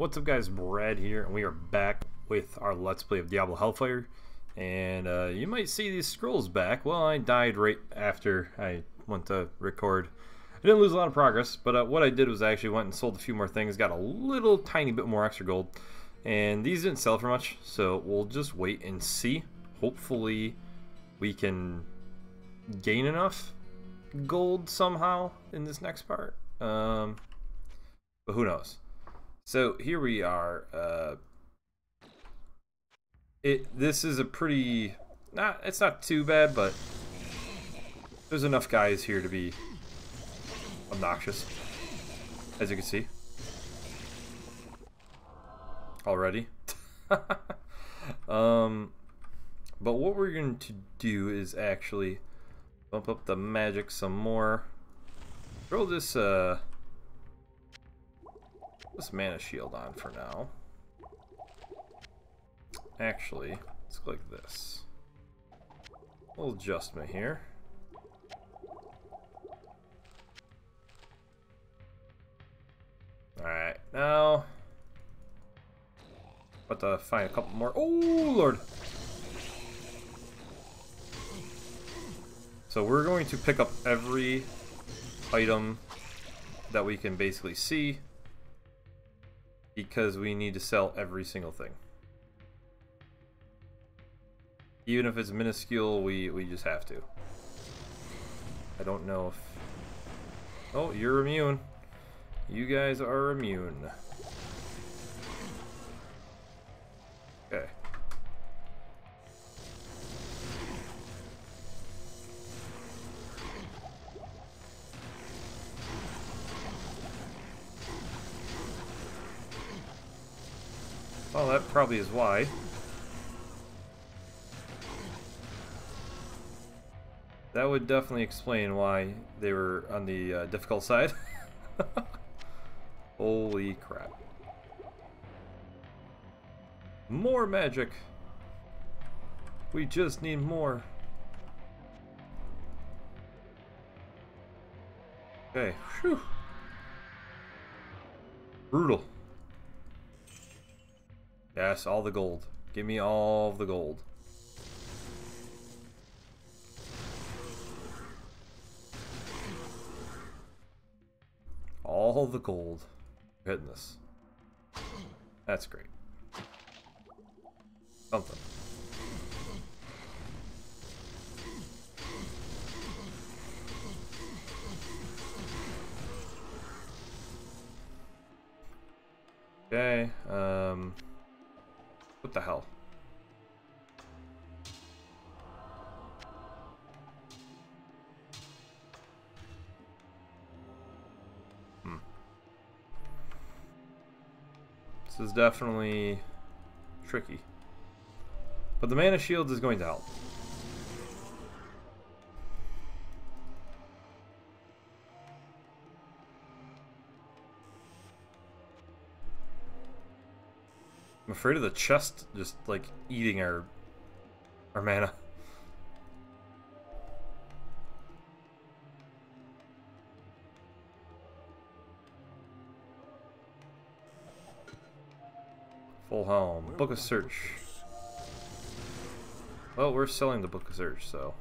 What's up guys, Brad here, and we are back with our Let's Play of Diablo Hellfire. And you might see these scrolls back. Well, I died right after I went to record. I didn't lose a lot of progress, but what I did was I actually went and sold a few more things, got a little tiny bit more extra gold. And these didn't sell for much, so we'll just wait and see. Hopefully we can gain enough gold somehow in this next part. But who knows? So here we are. This is a pretty it's not too bad, but there's enough guys here to be obnoxious, as you can see already. But what we're going to do is actually bump up the magic some more. Throw this mana shield on for now. Actually, let's click this. Little adjustment here. Alright, now about to find a couple more. Oh Lord. So we're going to pick up every item that we can basically see, because we need to sell every single thing. Even if it's minuscule, we just have to. I don't know if... Oh, you're immune. You guys are immune. Okay. Well, that probably is why. That would definitely explain why they were on the difficult side. Holy crap. More magic! We just need more. Okay, whew. Brutal. Yes, all the gold. Give me all the gold. All the gold. We're hitting this. That's great. Something. Okay, what the hell? This is definitely tricky. But the mana shield is going to help. I'm afraid of the chest just like eating our mana. Full home. Book of Search. Well, we're selling the Book of Search, so.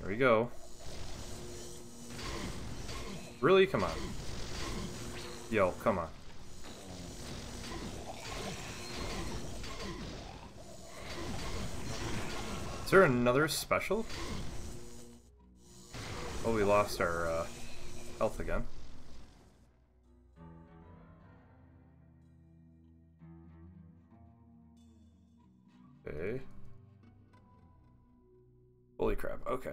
There we go. Really? Come on. Yo, come on. Is there another special? Oh, we lost our health again. Okay. Holy crap, okay.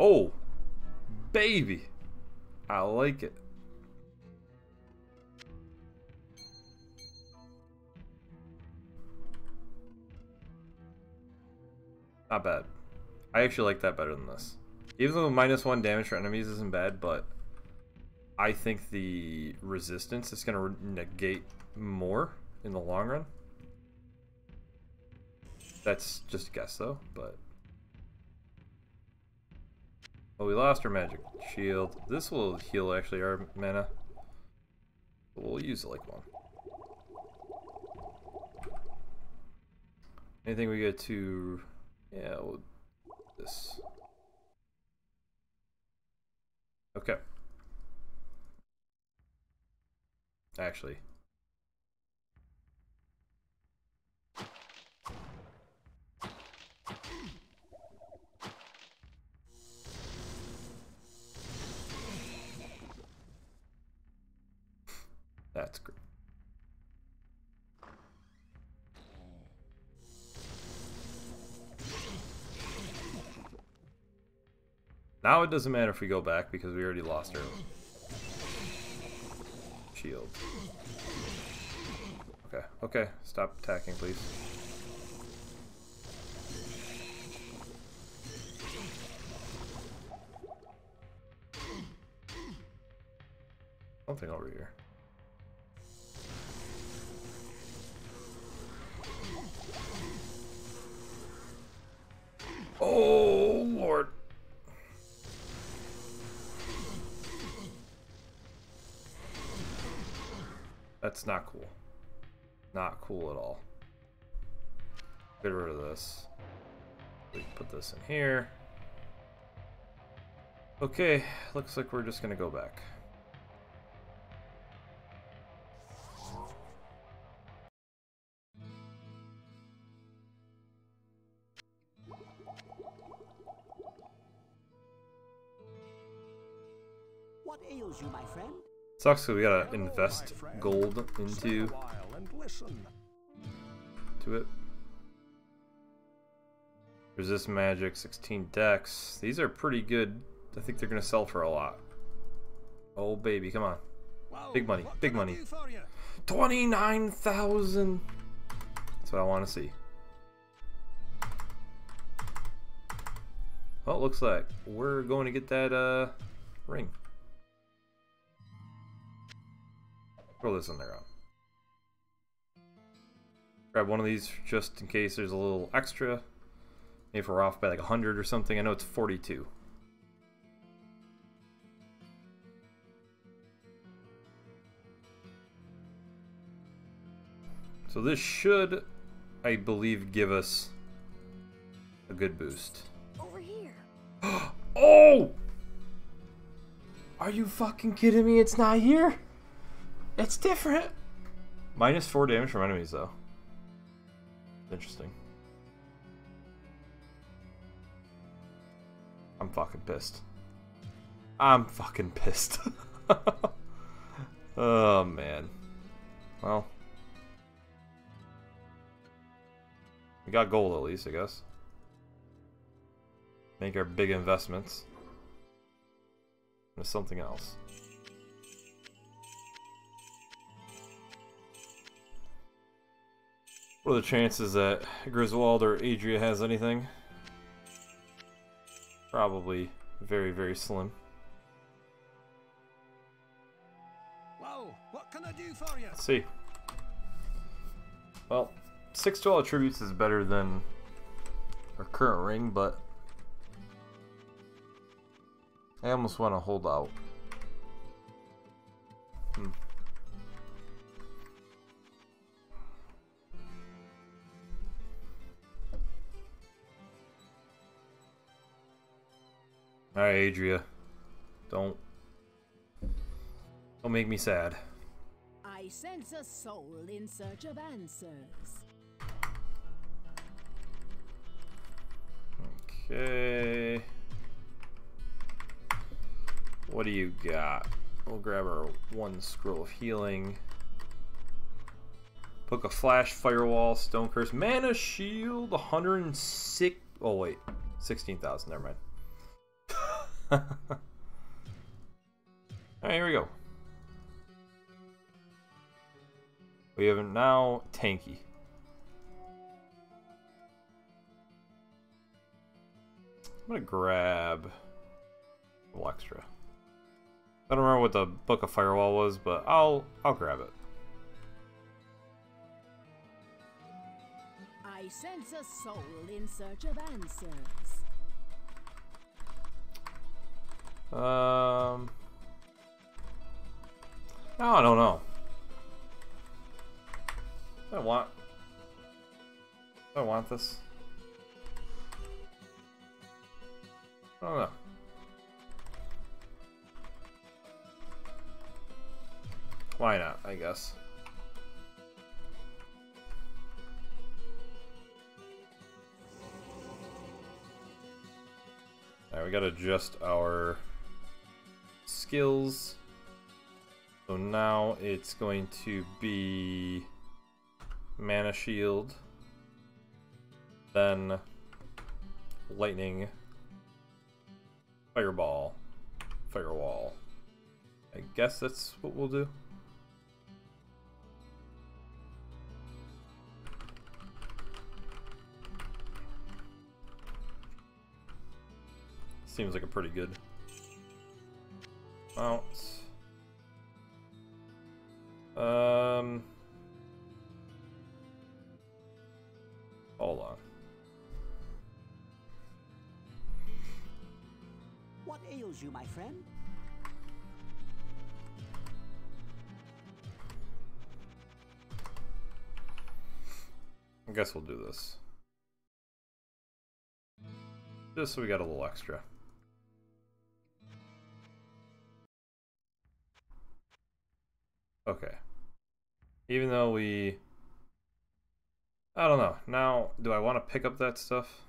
Oh, baby! I like it. Not bad. I actually like that better than this. Even though -1 damage for enemies isn't bad, but I think the resistance is going to negate more in the long run. That's just a guess, though, but... Well, we lost our magic shield. This will heal, actually, our mana. We'll use it like one. Anything we get to... Yeah, we'll... This. Okay. Actually... That's great. Now it doesn't matter if we go back because we already lost our shield. Okay, okay, stop attacking, please. Something over here. Oh, Lord. That's not cool. Not cool at all. Get rid of this. We can put this in here. Okay, looks like we're just gonna go back. You, my friend. Sucks because we gotta invest gold into it. Resist magic, 16 dex. These are pretty good. I think they're gonna sell for a lot. Oh baby, come on. Big money, big money. 29,000. That's what I want to see. Well, it looks like we're going to get that ring. Throw this on their own. Grab one of these just in case there's a little extra. Maybe if we're off by like 100 or something. I know it's 42. So this should, I believe, give us a good boost. Over here. Oh! Are you fucking kidding me? It's not here? It's different. -4 damage from enemies, though. Interesting. I'm fucking pissed. I'm fucking pissed. Oh man. Well, we got gold at least, I guess. Make our big investments into something else. What are the chances that Griswold or Adria has anything? Probably very, very slim. Whoa, what can I do for you? Let's see. Well, 6 to all attributes is better than our current ring, but I almost want to hold out. Alright, Adria. Don't make me sad. I sense a soul in search of answers. Okay. What do you got? We'll grab our one scroll of healing. Book of Flash, Firewall, Stone Curse, Mana Shield, 106. Oh wait, 16,000. Never mind. Alright, here we go. We have now tanky. I'm gonna grab a little extra. I don't remember what the Book of Firewall was, but I'll grab it. I sense a soul in search of answers. No, I don't know. I want this. I don't know. Why not, I guess. Alright, we gotta adjust our skills. So now it's going to be mana shield, then lightning, fireball, firewall. I guess that's what we'll do. Seems like a pretty good mount. Hold on. What ails you, my friend? I guess we'll do this. Just so we got a little extra. Okay. Even though we... I don't know. Now, do I want to pick up that stuff?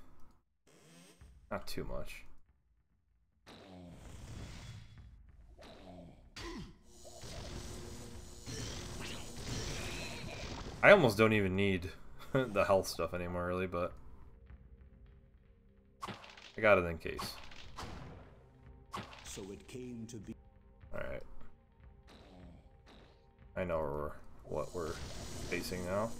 Not too much. I almost don't even need the health stuff anymore, really, but... I got it in case. So it came to be... Alright. I know what we're facing now.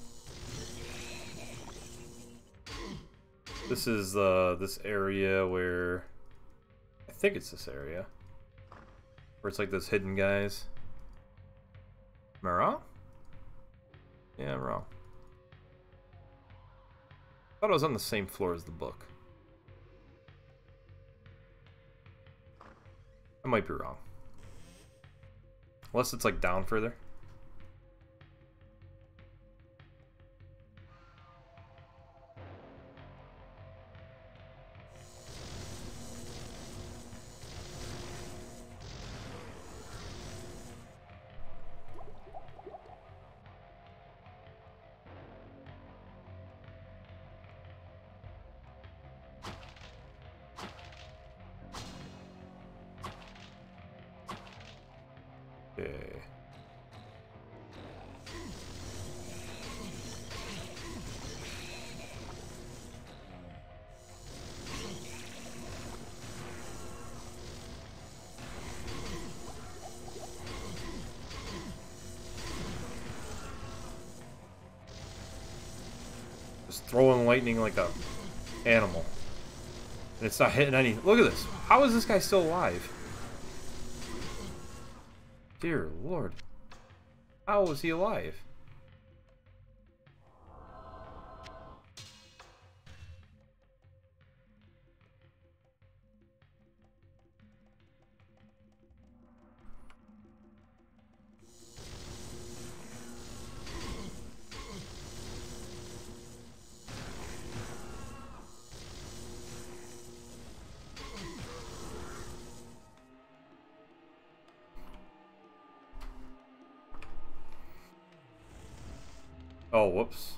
This is this area where I think it's this area where it's like those hidden guys. Am I wrong? Yeah, I'm wrong. I thought it was on the same floor as the book. I might be wrong. Unless it's like down further. Throwing lightning like a animal. And it's not hitting any. Look at this. How is this guy still alive? Dear Lord. How is he alive? Oh, whoops.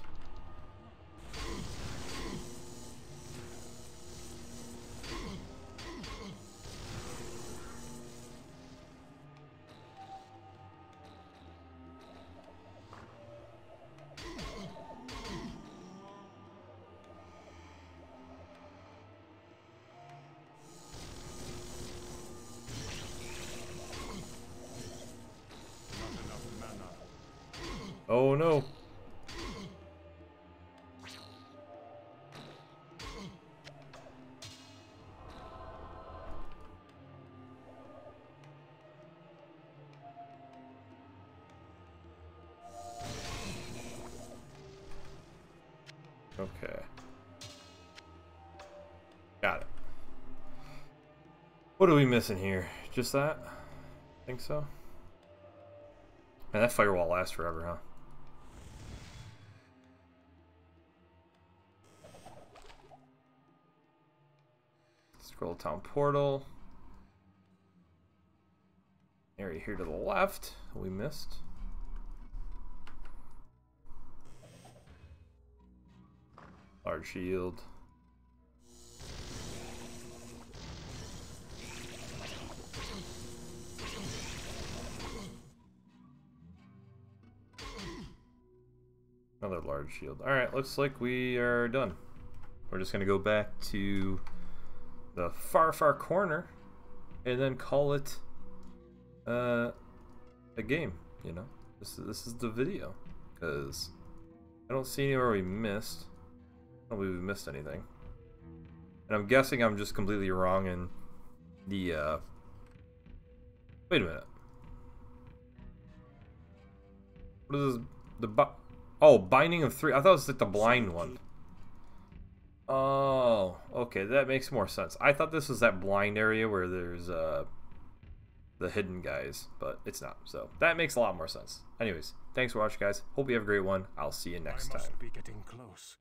Oh, no. Okay. Got it. What are we missing here? Just that? I think so. Man, that firewall lasts forever, huh? Scroll town portal. Area here to the left. We missed. Large shield. Another large shield. Alright, looks like we are done. We're just going to go back to the far, far corner and then call it a game, you know? This is the video, because I don't see anywhere we missed. I don't believe we missed anything. And I'm guessing I'm just completely wrong in the, Wait a minute. What is this? Oh, Binding of Three. I thought it was like the blind one. Oh, okay, that makes more sense. I thought this was that blind area where there's the hidden guys, but it's not. So that makes a lot more sense. Anyways, thanks for watching, guys. Hope you have a great one. I'll see you next time. I must be getting close.